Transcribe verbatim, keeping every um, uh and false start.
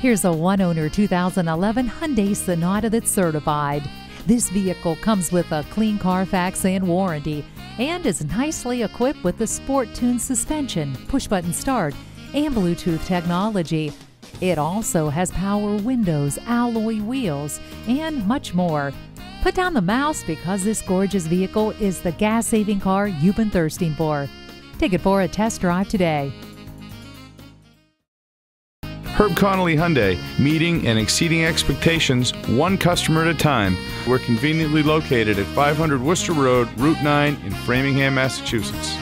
Here's a one-owner two thousand eleven Hyundai Sonata that's certified. This vehicle comes with a clean Carfax and warranty and is nicely equipped with the sport-tuned suspension, push-button start, and Bluetooth technology. It also has power windows, alloy wheels, and much more. Put down the mouse because this gorgeous vehicle is the gas-saving car you've been thirsting for. Take it for a test drive today. Herb Connolly Hyundai, meeting and exceeding expectations, one customer at a time. We're conveniently located at five hundred Worcester Road, Route nine in Framingham, Massachusetts.